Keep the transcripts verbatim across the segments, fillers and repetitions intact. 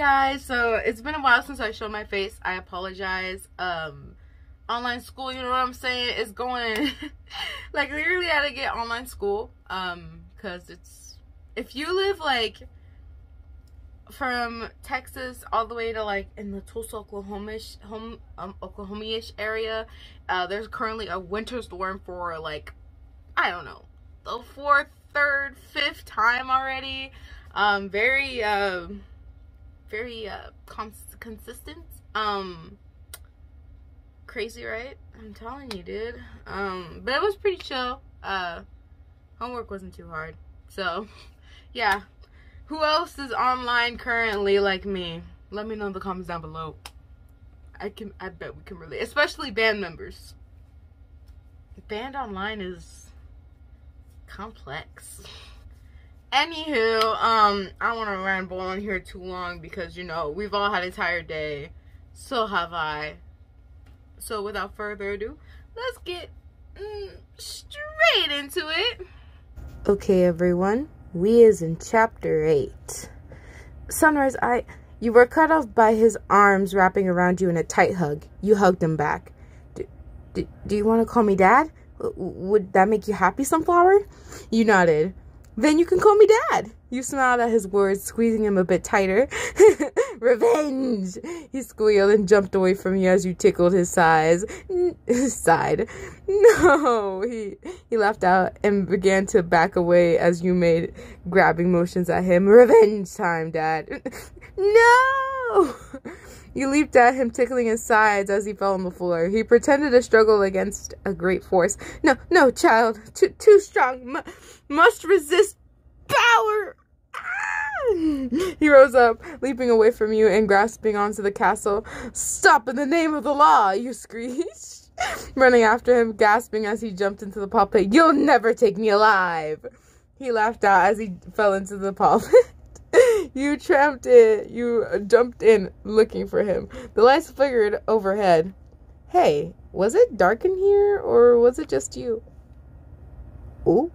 guys, so it's been a while since I showed my face. I apologize. Um online school, you know what I'm saying, it's going like literally I had to get online school um because it's, if you live like from Texas all the way to like in the Tulsa, Oklahomish home um, Oklahoma-ish area, uh there's currently a winter storm for like, I don't know, the fourth, third, fifth time already. Um very uh very uh cons consistent. Um crazy, right? I'm telling you, dude. Um but it was pretty chill. Uh homework wasn't too hard, so yeah. Who else is online currently like me? Let me know in the comments down below. I can, I bet we can relate, especially band members. Band online is complex. Anywho, um, I don't want to ramble on here too long because, you know, we've all had a tired day. So have I. So without further ado, let's get mm, straight into it. Okay, everyone. We is in chapter eight. Sunrise, I, you were cut off by his arms wrapping around you in a tight hug. You hugged him back. D d do you want to call me dad? W would that make you happy, Sunflower? You nodded. Then you can call me dad. You smiled at his words, squeezing him a bit tighter. Revenge! He squealed and jumped away from you as you tickled his sides. His side. No! He, he laughed out and began to back away as you made grabbing motions at him. Revenge time, Dad! No! You leaped at him, tickling his sides as he fell on the floor. He pretended to struggle against a great force. No, no, child. Too, too strong. M- must resist power! He rose up, leaping away from you and grasping onto the castle. Stop in the name of the law, you screeched, running after him, gasping as he jumped into the pulpit. You'll never take me alive. He laughed out as he fell into the pulpit. You tramped it. You jumped in, looking for him. The lights flickered overhead. Hey, was it dark in here, or was it just you? Ooh.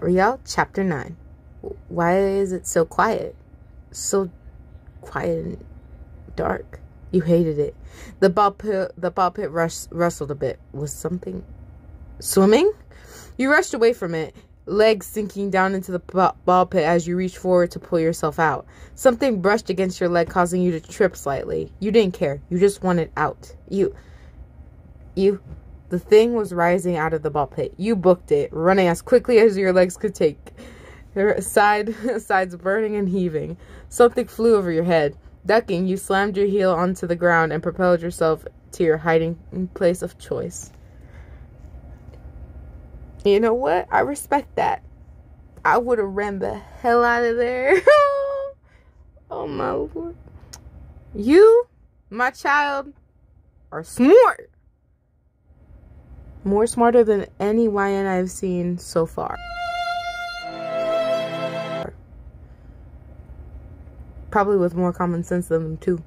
Ariel, chapter nine. Why is it so quiet? So quiet and dark. You hated it. The ball pit, the ball pit rush, rustled a bit. Was something swimming? You rushed away from it, legs sinking down into the ball pit as you reached forward to pull yourself out. Something brushed against your leg, causing you to trip slightly. You didn't care. You just wanted out. You... You... The thing was rising out of the ball pit. You booked it, running as quickly as your legs could take. Her side, sides burning and heaving. Something flew over your head. Ducking, you slammed your heel onto the ground and propelled yourself to your hiding place of choice. You know what? I respect that. I would have ran the hell out of there. Oh, my Lord. You, my child, are smart. More smarter than any Y N I've seen so far. Probably with more common sense than them too.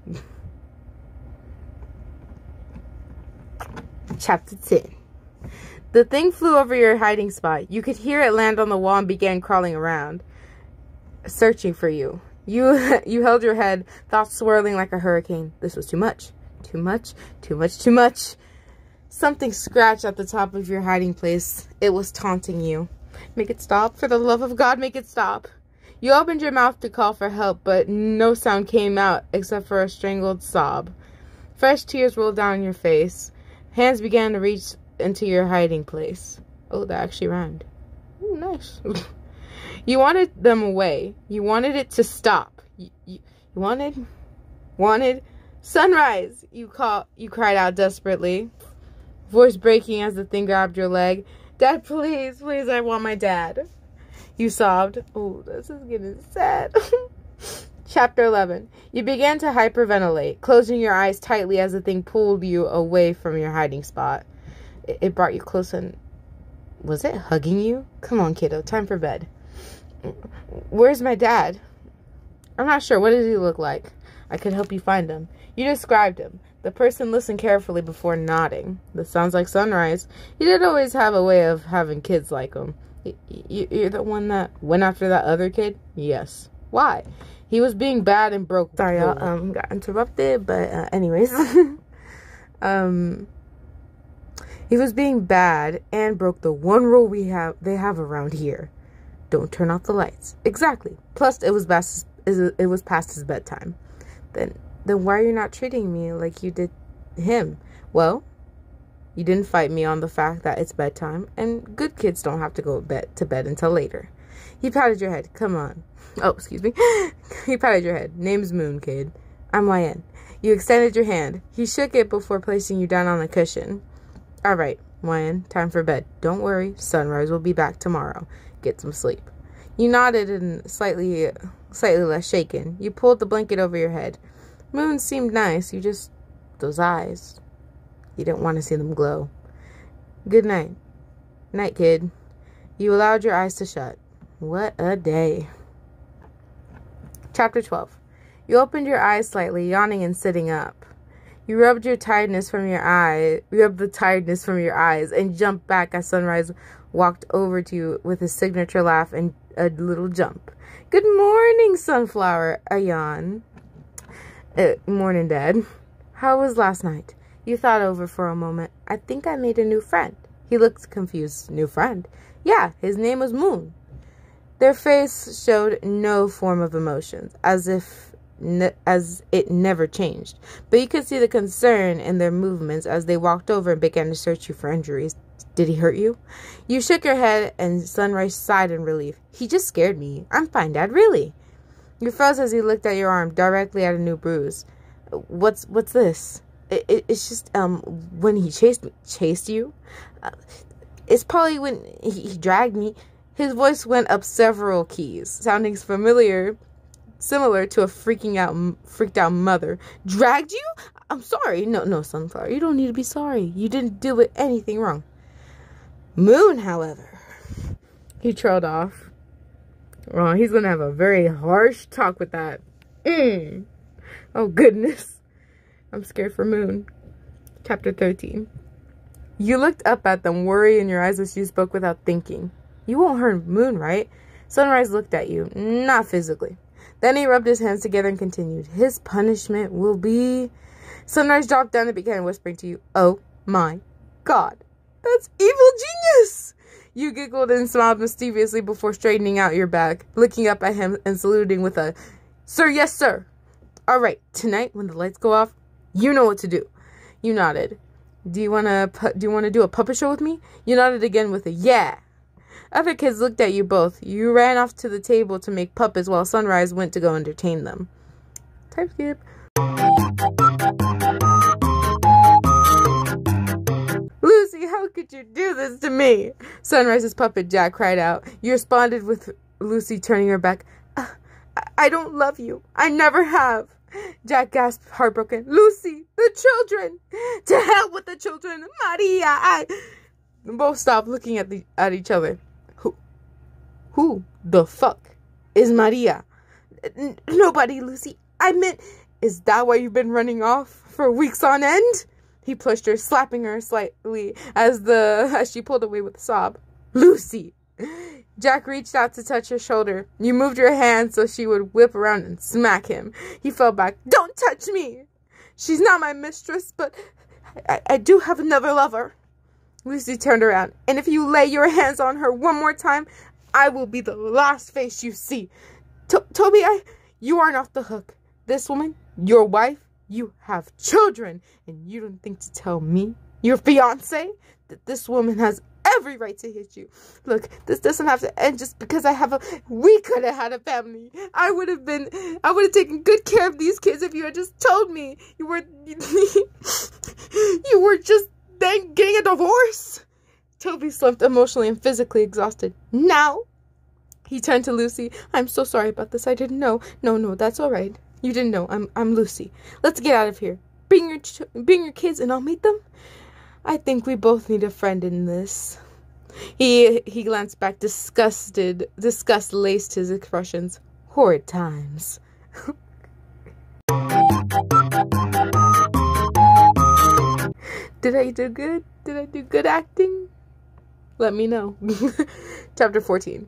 Chapter ten. The thing flew over your hiding spot. You could hear it land on the wall and began crawling around, searching for you. You you held your head, thoughts swirling like a hurricane. This was too much. Too much. Too much. Too much. Something scratched at the top of your hiding place. It was taunting you. Make it stop. For the love of God, make it stop. You opened your mouth to call for help, but no sound came out except for a strangled sob. Fresh tears rolled down your face. Hands began to reach into your hiding place. Oh, that actually rhymed. Oh, nice. You wanted them away. You wanted it to stop. You, you, you wanted... Wanted... Sunrise! You, call, you cried out desperately. Voice breaking as the thing grabbed your leg. Dad, please, please, I want my dad. You sobbed. Oh, this is getting sad. Chapter eleven. You began to hyperventilate, closing your eyes tightly as the thing pulled you away from your hiding spot. It, it brought you close and... Was it hugging you? Come on, kiddo. Time for bed. Where's my dad? I'm not sure. What does he look like? I could help you find him. You described him. The person listened carefully before nodding. This sounds like Sunrise. He did always have a way of having kids like him. You're the one that went after that other kid? Yes. Why? He was being bad and broke. Sorry, I um, got interrupted, but uh, anyways. um, he was being bad and broke the one rule we have they have around here. Don't turn off the lights. Exactly. Plus, it was past it was past his bedtime. Then, then why are you not treating me like you did him? Well, you didn't fight me on the fact that it's bedtime, and good kids don't have to go to bed to bed until later. He patted your head. Come on. Oh, excuse me. He patted your head. Name's Moon, kid. I'm Y N. You extended your hand. He shook it before placing you down on a cushion. All right, Y N, time for bed. Don't worry, sunrise will be back tomorrow. Get some sleep. You nodded and slightly, slightly less shaken. You pulled the blanket over your head. Moon seemed nice. You just, those eyes. You didn't want to see them glow. Good night. Night, kid. You allowed your eyes to shut. What a day. Chapter twelve. You opened your eyes slightly, yawning and sitting up. You rubbed your tiredness from your eye, rubbed the tiredness from your eyes, and jumped back as Sunrise walked over to you with his signature laugh and a little jump. Good morning, Sunflower, a yawn. Uh, morning, Dad. How was last night? You thought over for a moment. I think I made a new friend. He looked confused. New friend? Yeah, his name was Moon. Their face showed no form of emotions, as if Ne as it never changed, but you could see the concern in their movements as they walked over and began to search you for injuries. Did he hurt you? You shook your head, and Sunrise sighed in relief. He just scared me. I'm fine, Dad, really. You froze as he looked at your arm, directly at a new bruise. What's what's this? It, it, it's just um when he chased me, chased you. Uh, it's probably when he, he dragged me. His voice went up several keys, sounding familiar. Similar to a freaking out, freaked out mother. Dragged you? I'm sorry. No, no, Sunflower. You don't need to be sorry. You didn't do it anything wrong. Moon, however. He trailed off. Oh, he's going to have a very harsh talk with that. Mm. Oh, goodness. I'm scared for Moon. Chapter thirteen. You looked up at them, worry in your eyes as you spoke without thinking. You won't hurt Moon, right? Sunrise looked at you. Not physically. Then he rubbed his hands together and continued. His punishment will be... Sunrise dropped down and began whispering to you. Oh my God. That's evil genius. You giggled and smiled mischievously before straightening out your back, looking up at him and saluting with a, Sir, yes, sir. All right, tonight when the lights go off, you know what to do. You nodded. Do you want to do you want to do a puppet show with me? You nodded again with a yeah. Other kids looked at you both. You ran off to the table to make puppets while Sunrise went to go entertain them. Type skip. Lucy, how could you do this to me? Sunrise's puppet Jack cried out. You responded with Lucy turning her back. Uh, I don't love you. I never have. Jack gasped, heartbroken. Lucy, the children. To hell with the children. Maria, I... Both stopped looking at the at each other. Who, who the fuck is Maria? N nobody, Lucy. I meant, is that why you've been running off for weeks on end? He pushed her, slapping her slightly as the as she pulled away with a sob. Lucy. Jack reached out to touch her shoulder. You moved your hand so she would whip around and smack him. He fell back. Don't touch me. She's not my mistress, but I, I do have another lover. Lucy turned around. And if you lay your hands on her one more time, I will be the last face you see. To Toby, I, you aren't off the hook. This woman, your wife, you have children. And you don't think to tell me, your fiance, that this woman has every right to hit you. Look, this doesn't have to end just because I have a... We could have had a family. I would have been... I would have taken good care of these kids if you had just told me. You were... you were just... Then getting a divorce. Toby slumped, emotionally and physically exhausted. Now, he turned to Lucy. I'm so sorry about this. I didn't know. No, no, that's all right. You didn't know. I'm, I'm Lucy. Let's get out of here. Bring your, ch bring your kids, and I'll meet them. I think we both need a friend in this. He, he glanced back, disgusted. Disgust laced his expressions. Horrid times. Did I do good? Did I do good acting? Let me know. Chapter fourteen.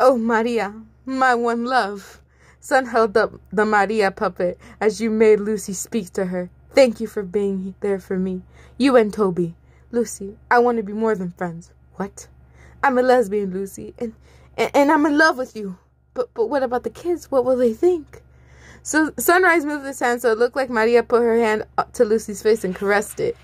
Oh, Maria, my one love. Sun held up the Maria puppet as you made Lucy speak to her. Thank you for being there for me. You and Toby. Lucy, I want to be more than friends. What? I'm a lesbian, Lucy, and, and, and I'm in love with you. But, but what about the kids? What will they think? So Sunrise moved his hand so it looked like Maria put her hand up to Lucy's face and caressed it.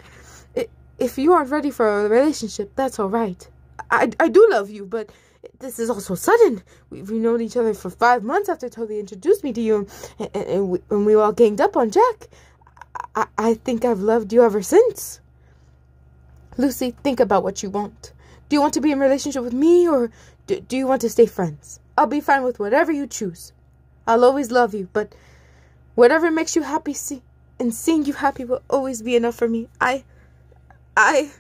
If you aren't ready for a relationship, that's all right. I, I do love you, but this is also sudden. We've known each other for five months after Toby introduced me to you, and, and, and, we, and we all ganged up on Jack. I, I think I've loved you ever since. Lucy, think about what you want. Do you want to be in a relationship with me, or do, do you want to stay friends? I'll be fine with whatever you choose. I'll always love you, but whatever makes you happy, see, and seeing you happy will always be enough for me. I... I,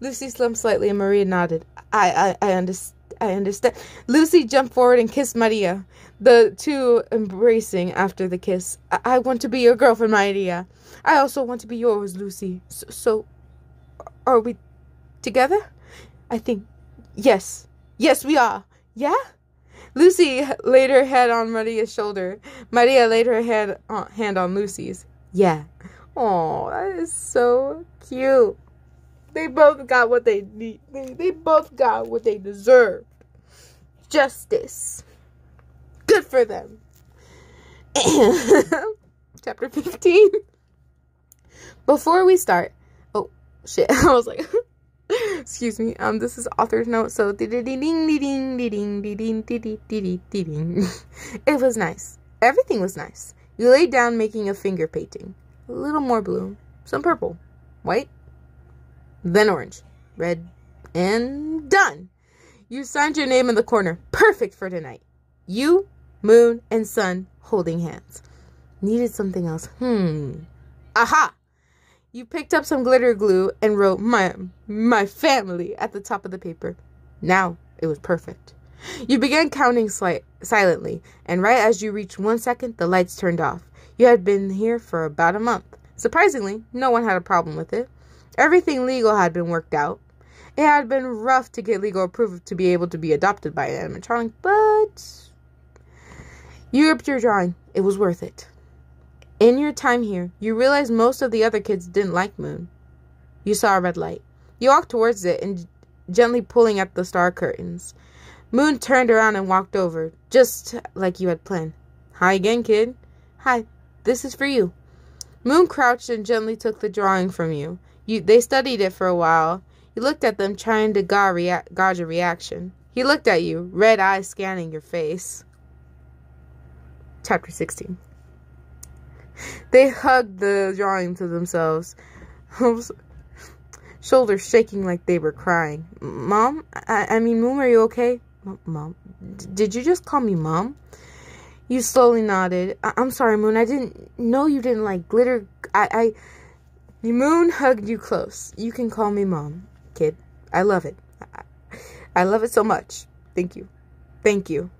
Lucy slumped slightly and Maria nodded. I, I, I, under, I understand. Lucy jumped forward and kissed Maria, the two embracing after the kiss. I, I want to be your girlfriend, Maria. I also want to be yours, Lucy. So, so, are we together? I think, yes. Yes, we are. Yeah? Lucy laid her head on Maria's shoulder. Maria laid her head on, hand on Lucy's. Yeah. Oh, that is so cute. They both got what they need. They, they both got what they deserved. Justice. Good for them. Chapter fifteen. Before we start. Oh, shit. I was like. Excuse me. Um, This is author's note. So. It was nice. Everything was nice. You laid down making a finger painting. A little more blue. Some purple. White. Then orange, red, and done. You signed your name in the corner. Perfect for tonight. You, Moon, and Sun holding hands. Needed something else. Hmm. Aha! You picked up some glitter glue and wrote my, my family at the top of the paper. Now it was perfect. You began counting sli- silently, and right as you reached one second, the lights turned off. You had been here for about a month. Surprisingly, no one had a problem with it. Everything legal had been worked out. It had been rough to get legal approval to be able to be adopted by an animatronic, but you ripped your drawing. It was worth it. In your time here, you realized most of the other kids didn't like Moon. You saw a red light. You walked towards it and gently pulling at the star curtains. Moon turned around and walked over, just like you had planned. Hi again, kid. Hi, this is for you. Moon crouched and gently took the drawing from you. You, they studied it for a while. You looked at them, trying to ga rea gauge a reaction. He looked at you, red eyes scanning your face. Chapter sixteen. They hugged the drawing to themselves, shoulders shaking like they were crying. Mom? I, I mean, Moon, are you okay? Mom? D did you just call me Mom? You slowly nodded. I I'm sorry, Moon. I didn't know you didn't like glitter. I... I Moon hugged you close. You can call me Mom, kid. I love it. I, I love it so much. Thank you. Thank you.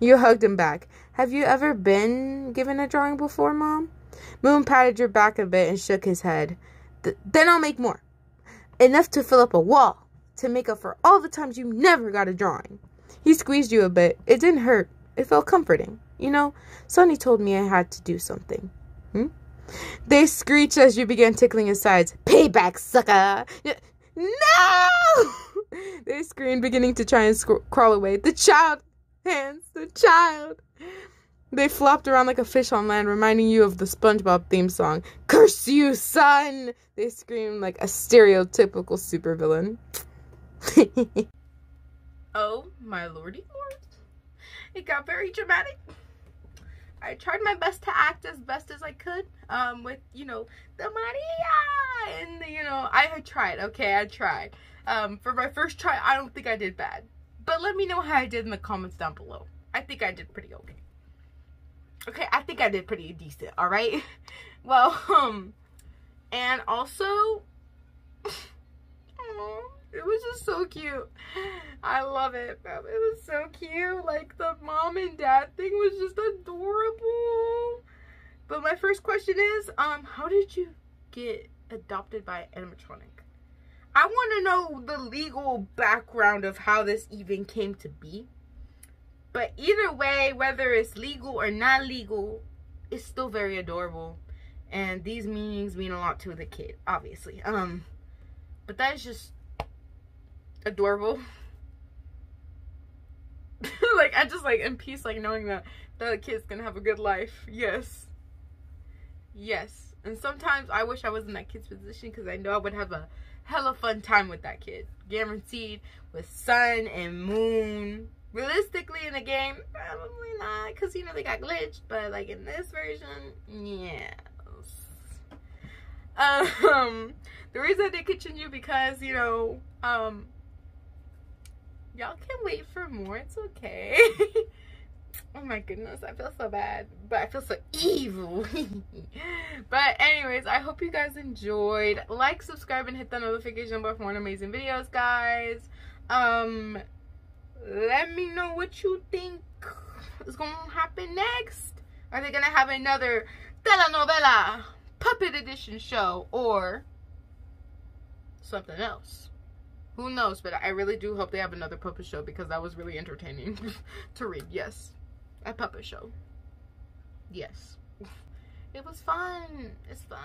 You hugged him back. Have you ever been given a drawing before, Mom? Moon patted your back a bit and shook his head. Th then I'll make more. Enough to fill up a wall. To make up for all the times you never got a drawing. He squeezed you a bit. It didn't hurt. It felt comforting. You know, Sonny told me I had to do something. Hmm? They screeched as you began tickling his sides. Payback, sucker! No! They screamed, beginning to try and crawl away. The child! Hands, the child! They flopped around like a fish on land, reminding you of the SpongeBob theme song. Curse you, son! They screamed like a stereotypical supervillain. Oh, my lordy lord. It got very dramatic. I tried my best to act as best as I could, um, with, you know, the Maria, and, the, you know, I had tried, okay, I tried. Um, for my first try, I don't think I did bad, but let me know how I did in the comments down below. I think I did pretty okay. Okay, I think I did pretty decent, alright? Well, um, and also, aww, it was just so cute. I love it. It was so cute. Like, the mom and dad thing was just adorable. But my first question is, um, how did you get adopted by animatronic? I want to know the legal background of how this even came to be. But either way, whether it's legal or not legal, it's still very adorable. And these meanings mean a lot to the kid, obviously. Um, but that is just adorable. Like, I just, like, in peace, like, knowing that the kid's gonna have a good life. Yes. Yes. And sometimes I wish I was in that kid's position, because I know I would have a hella fun time with that kid. Guaranteed, with sun and moon. Realistically, in the game, probably not, because, you know, they got glitched. But, like, in this version, yes. Um, the reason I did continue, because, you know, um... y'all can wait for more. It's okay. Oh my goodness. I feel so bad. But I feel so evil. But anyways, I hope you guys enjoyed. Like, subscribe, and hit the notification bell for more amazing videos, guys. Um, let me know what you think is going to happen next. Are they going to have another telenovela puppet edition show or something else? Who knows, but I really do hope they have another puppet show, because that was really entertaining to read. Yes. A puppet show. Yes. It was fun. It's fine.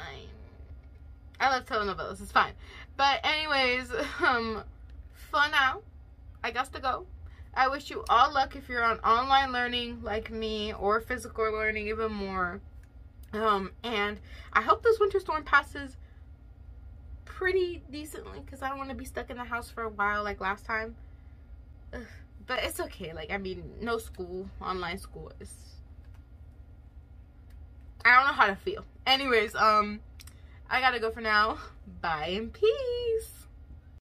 I love telenovelas. It's fine. But anyways, um, for now, I got to go. I wish you all luck if you're on online learning like me, or physical learning even more. Um, and I hope this winter storm passes pretty decently, because I don't want to be stuck in the house for a while like last time. Ugh. But it's okay. Like, I mean, no school, online school is, I don't know how to feel. Anyways, um I gotta go for now. Bye and peace.